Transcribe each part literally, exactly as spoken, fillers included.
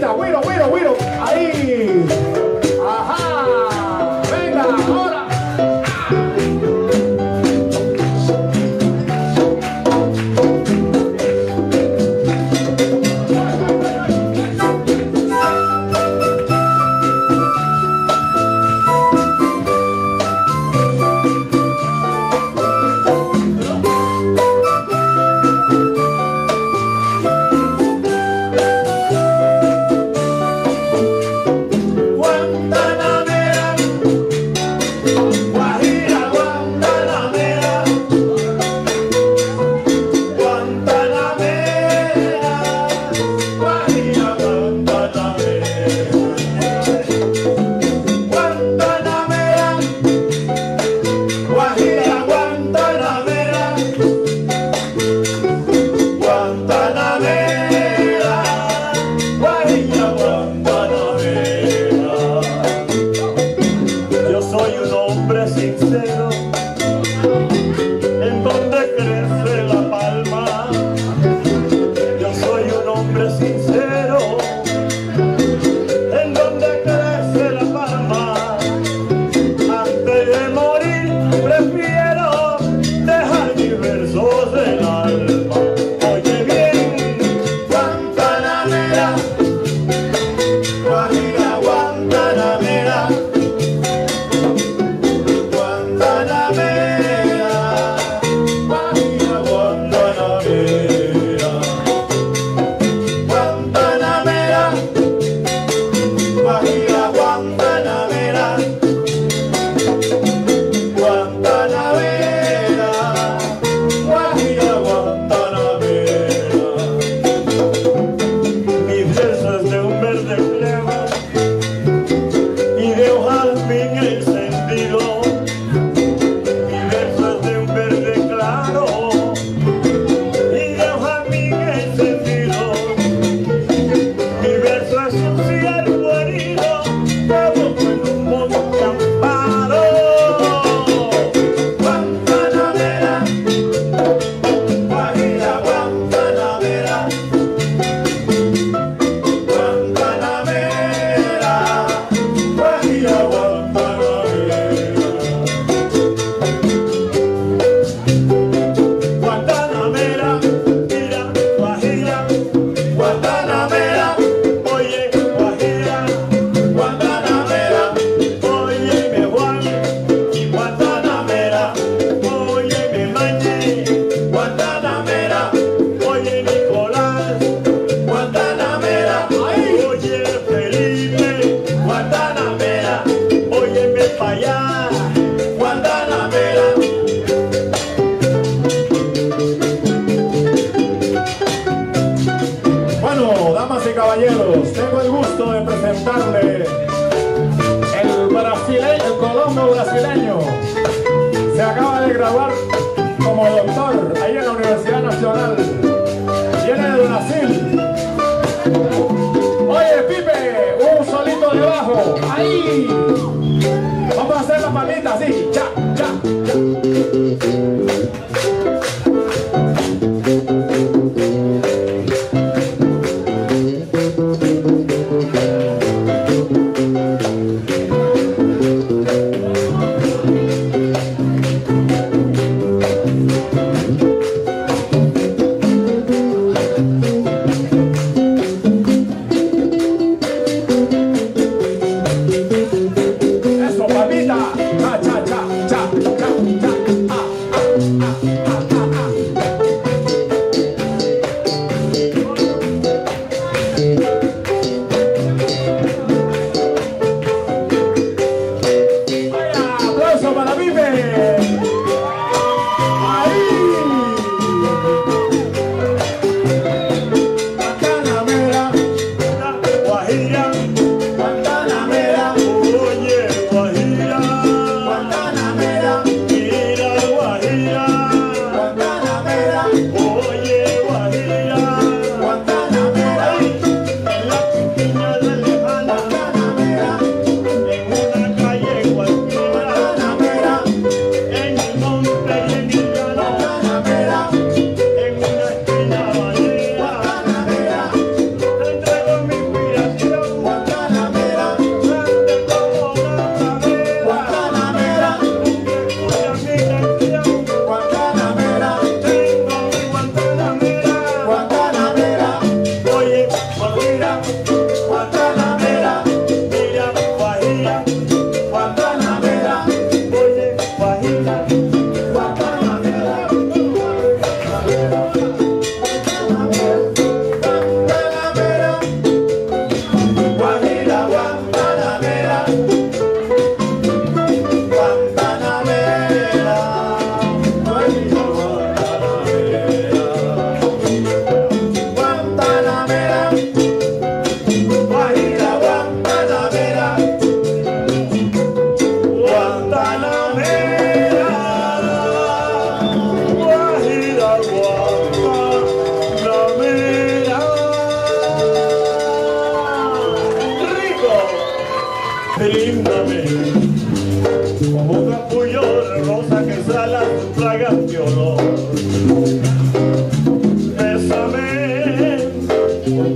Venga, güero, güero, güero. Ahí. Ajá. Venga, ahora. Thank you.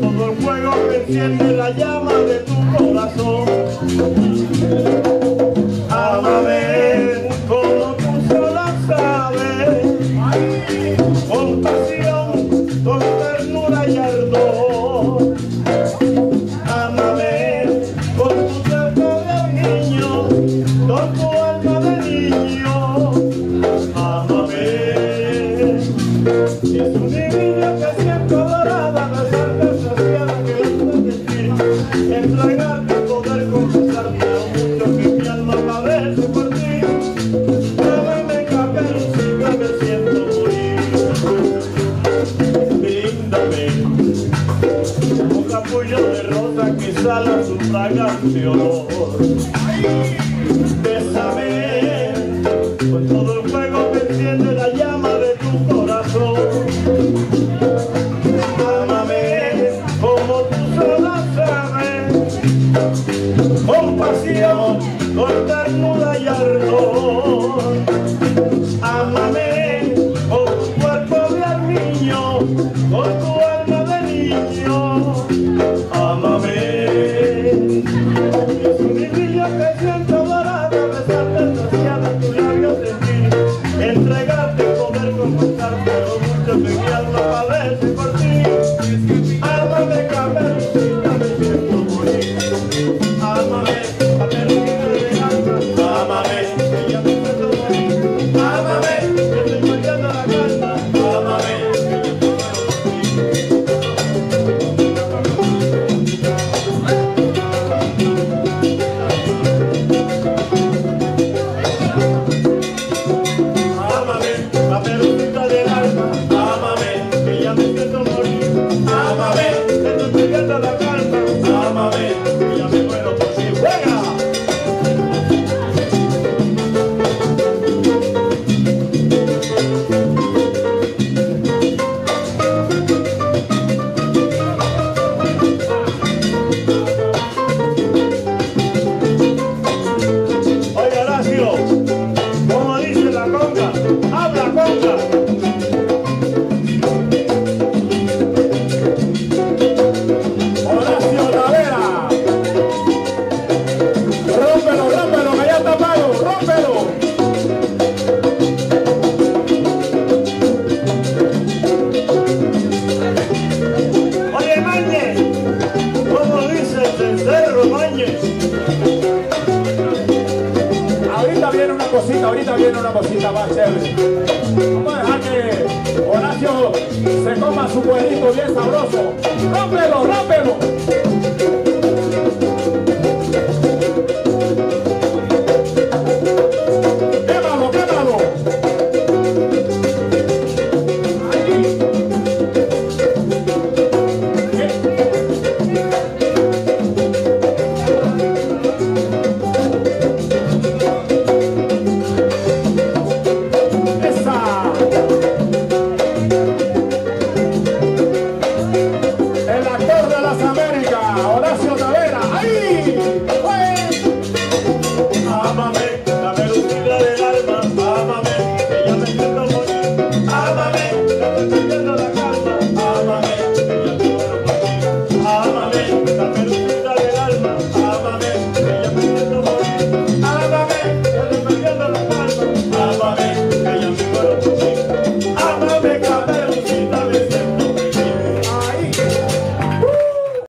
todo el fuego que enciende la llama de tu corazón. Ámame como tú sola sabes, con pasión, con ternura y ardor. Ámame con tu cuerpo de niño, con tu alma de niño. Ámame, si es un divino que entregarte, poder confesarte lo mucho que mi alma padece por ti. Déjame caer si me siento morir. Bríndame un capullo de rosa que exhala su fragancia olor. Bésame con todo el fuego que enciende la llama de tu corazón. Ámame como tú sola sabes, con pasión, con ternura y ardor. Ámame con tu cuerpo de niño, con tu alma de niño. Ámame, es un brillo que siento dorada, besarte desgraciada, tus labios sentir, entregarte, poder confesarte lo mucho que mi alma padece por ti. Ámame, caperucita, me siento morir. Horacio Tavera, rómpelo, rómpelo, que ya está pago, rómpelo. Oye, Mañez, como dice el tercero, Mañez. Ahorita viene una cosita, ahorita viene una cosita más chévere. Vamos a dejar que Horacio se coma su huevito bien sabroso. ¡Rómpelo, rómpelo!